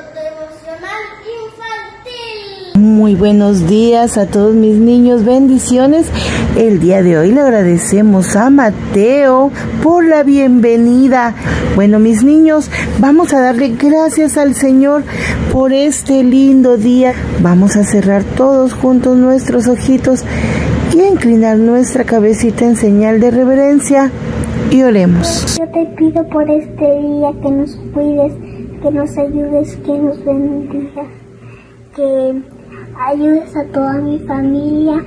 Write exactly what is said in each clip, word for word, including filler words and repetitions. Devocional Infantil. Muy buenos días a todos mis niños, bendiciones. El día de hoy le agradecemos a Mateo por la bienvenida. Bueno, mis niños, vamos a darle gracias al Señor por este lindo día. Vamos a cerrar todos juntos nuestros ojitos y a inclinar nuestra cabecita en señal de reverencia y oremos. Yo te pido por este día que nos cuides, que nos ayudes, que nos bendigas, que ayudes a toda mi familia,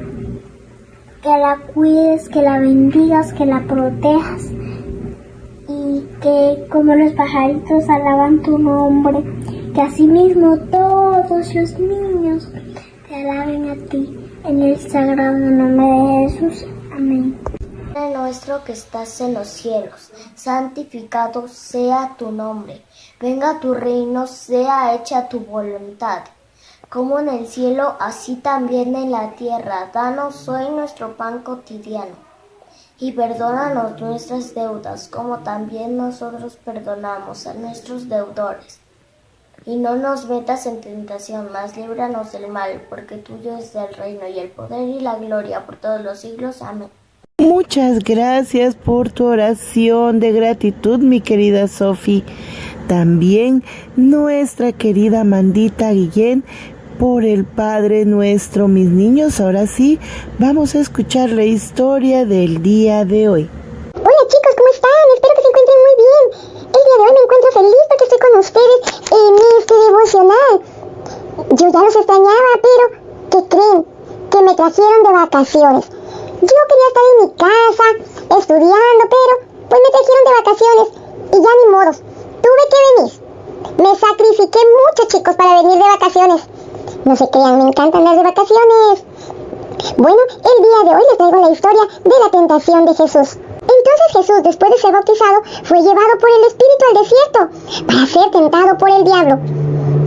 que la cuides, que la bendigas, que la protejas y que como los pajaritos alaban tu nombre, que asimismo todos los niños te alaben a ti. En el sagrado nombre de Jesús. Amén. Padre nuestro que estás en los cielos, santificado sea tu nombre. Venga tu reino, sea hecha tu voluntad, como en el cielo, así también en la tierra. Danos hoy nuestro pan cotidiano y perdónanos nuestras deudas, como también nosotros perdonamos a nuestros deudores. Y no nos metas en tentación, mas líbranos del mal, porque tuyo es el reino y el poder y la gloria por todos los siglos. Amén. Muchas gracias por tu oración de gratitud, mi querida Sofi. También nuestra querida Mandita Guillén por el Padre Nuestro. Mis niños, ahora sí, vamos a escuchar la historia del día de hoy. Hola chicos, ¿cómo están? Espero que se encuentren muy bien. El día de hoy me encuentro feliz porque estoy con ustedes en este devocional. Yo ya los extrañaba, pero ¿qué creen? Que me trajeron de vacaciones. Yo quería estar en mi casa, estudiando, pero pues me trajeron de vacaciones y ya ni modos. Tuve que venir. Me sacrifiqué mucho, chicos, para venir de vacaciones. No se crean, me encantan las de vacaciones. Bueno, el día de hoy les traigo la historia de la tentación de Jesús. Entonces Jesús, después de ser bautizado, fue llevado por el Espíritu al desierto para ser tentado por el diablo.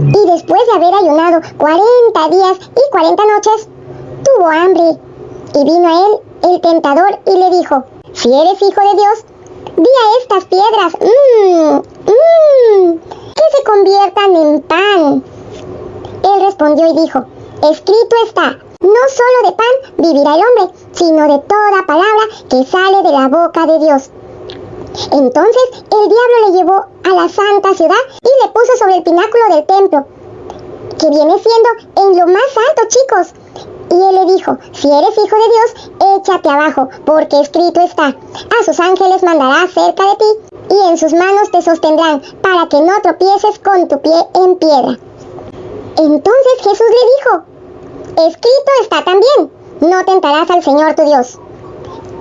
Y después de haber ayunado cuarenta días y cuarenta noches, tuvo hambre. Y vino a él el tentador y le dijo: si eres hijo de Dios, di a estas piedras, mmm, mmm, que se conviertan en pan. Él respondió y dijo: escrito está, no solo de pan vivirá el hombre, sino de toda palabra que sale de la boca de Dios. Entonces el diablo le llevó a la santa ciudad y le puso sobre el pináculo del templo, que viene siendo en lo más alto, chicos. Y él le dijo: si eres hijo de Dios, échate abajo, porque escrito está, a sus ángeles mandará cerca de ti, y en sus manos te sostendrán, para que no tropieces con tu pie en piedra. Entonces Jesús le dijo: escrito está también, no tentarás al Señor tu Dios.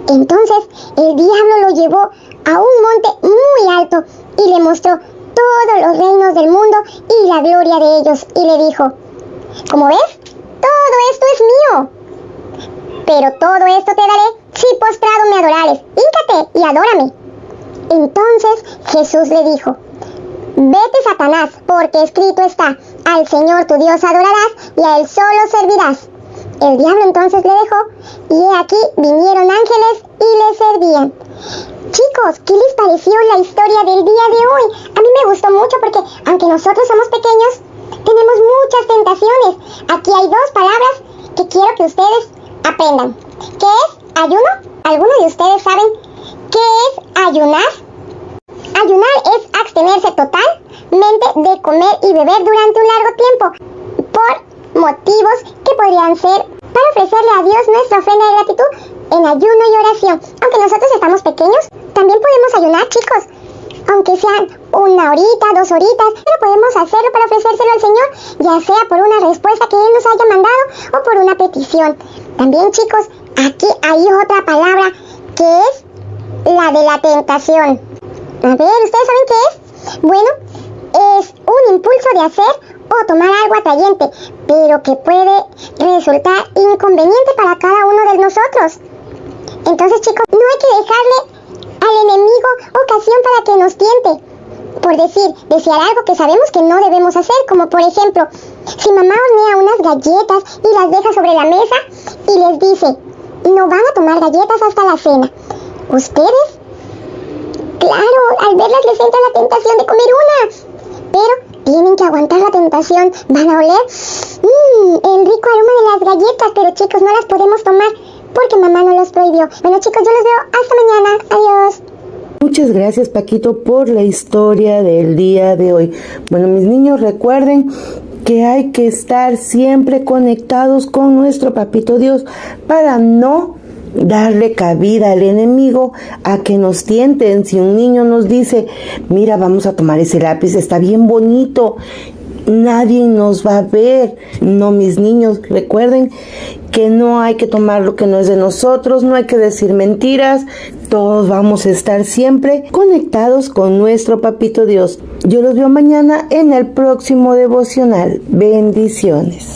Entonces el diablo lo llevó a un monte muy alto y le mostró todos los reinos del mundo y la gloria de ellos. Y le dijo: como ves, todo esto es mío. Pero todo esto te daré si postrado me adorares. Híncate y adórame. Entonces Jesús le dijo: vete, Satanás, porque escrito está, al Señor tu Dios adorarás y a él solo servirás. El diablo entonces le dejó, y aquí vinieron ángeles y le servían. Chicos, ¿qué les pareció la historia del día de hoy? A mí me gustó mucho porque, aunque nosotros somos pequeños, tenemos muchas tentaciones. Aquí hay dos palabras que quiero que ustedes aprendan. ¿Qué es ayuno? ¿Algunos de ustedes saben qué es ayunar? Ayunar es abstenerse totalmente de comer y beber durante un largo tiempo, por motivos que podrían ser para ofrecerle a Dios nuestra ofrenda de gratitud en ayuno y oración. Aunque nosotros estamos pequeños, también podemos ayunar, chicos. Aunque sean una horita, dos horitas, pero podemos hacerlo para ofrecérselo al Señor, ya sea por una respuesta que Él nos haya mandado o por una petición. También, chicos, aquí hay otra palabra que es la de la tentación. A ver, ¿ustedes saben qué es? Bueno, es un impulso de hacer o tomar algo atrayente, pero que puede resultar inconveniente para cada uno de nosotros. Entonces, chicos, no hay que dejarle al enemigo ocasión para que nos tiente. Por decir, desear algo que sabemos que no debemos hacer, como por ejemplo, si mamá hornea unas galletas y las deja sobre la mesa y les dice: no van a tomar galletas hasta la cena. ¿Ustedes? Claro, al verlas les entra la tentación de comer una. Pero tienen que aguantar la tentación. ¿Van a oler? Mmm, el rico aroma de las galletas, pero chicos, no las podemos tomar porque mamá no los prohibió. Bueno, chicos, yo los veo hasta mañana. Adiós. Muchas gracias, Paquito, por la historia del día de hoy. Bueno, mis niños, recuerden que hay que estar siempre conectados con nuestro papito Dios para no darle cabida al enemigo a que nos tienten. Si un niño nos dice, mira, vamos a tomar ese lápiz, está bien bonito, nadie nos va a ver. No, mis niños, recuerden que no hay que tomar lo que no es de nosotros, no hay que decir mentiras. Todos vamos a estar siempre conectados con nuestro papito Dios. Yo los veo mañana en el próximo devocional. Bendiciones.